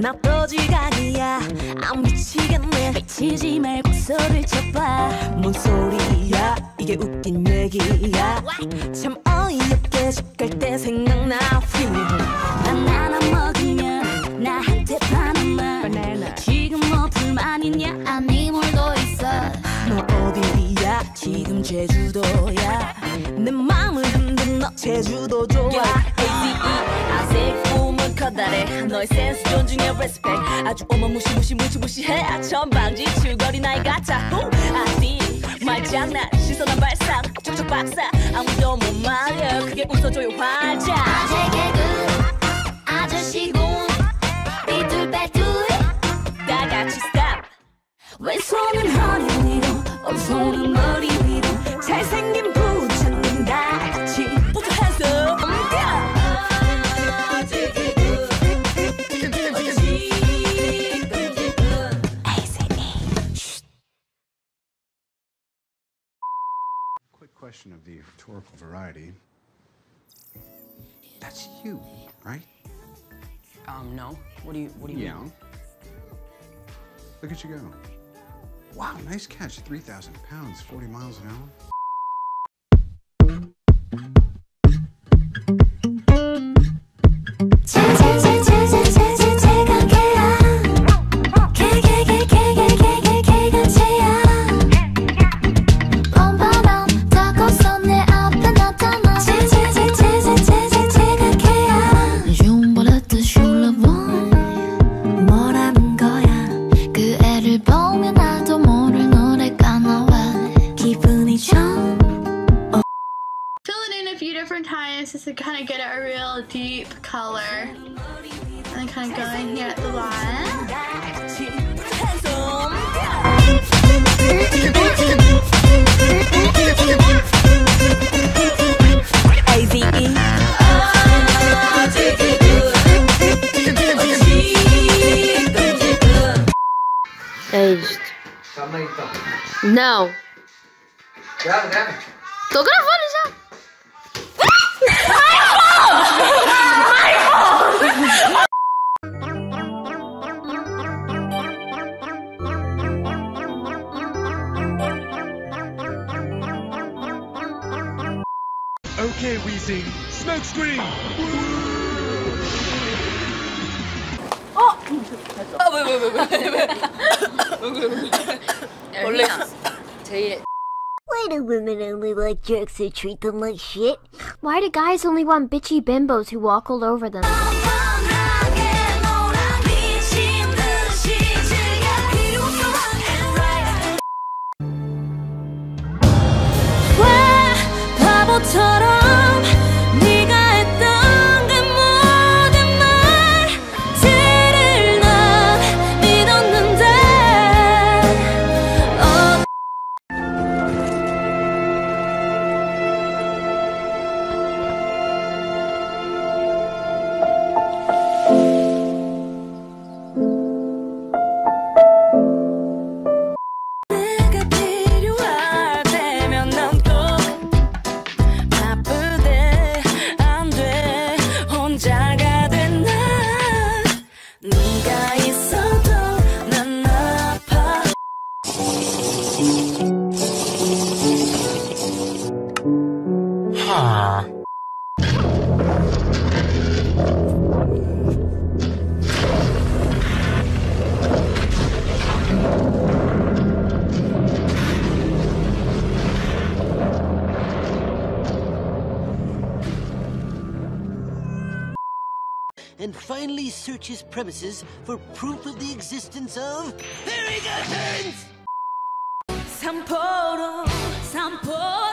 나 또 지각이야. 아 미치겠네. 미치지 말고 소리를 쳐봐. 뭔 소리야 이게 웃긴 얘기야. 참 어이없게 집 갈 때 생각나. 바나나 먹으면 나한테 파는 말 지금 뭐 불만이냐. 아니 물도 있어. 너 어디야 지금 제주도야. 내 맘을 흔든 너 제주도 좋아. 너의 센스 존중해 respect. 아주 어마무시 무시무시무시해. 아첨방지 출거리 나이 같아. 아디 말장난 시선은 발상 척척 박사. 아무도 못 말려 크게 웃어줘요 화자. 아재 개그 아저씨고 삐뚤빼뚤 다 같이 stop. 왼손은 허리 위로 오른손은 머리 위로 잘생긴 부처님 다 같이 put your hands up. Question of the rhetorical variety. That's you, right? No. What do you yeah. mean? Look at you go. Wow, nice catch. 3,000 pounds, 40 miles an hour. Just to kind of get a real deep color, and then kind of go in here at the bottom. Aged. No. Tô gravando já. Okay, Weezy, smoke screen! Oh! 아, 왜. 원래 제일 Why do women only like jerks who treat them like shit? Why do guys only want bitchy bimbos who walk all over them? And finally searches premises for proof of the existence of very good parents!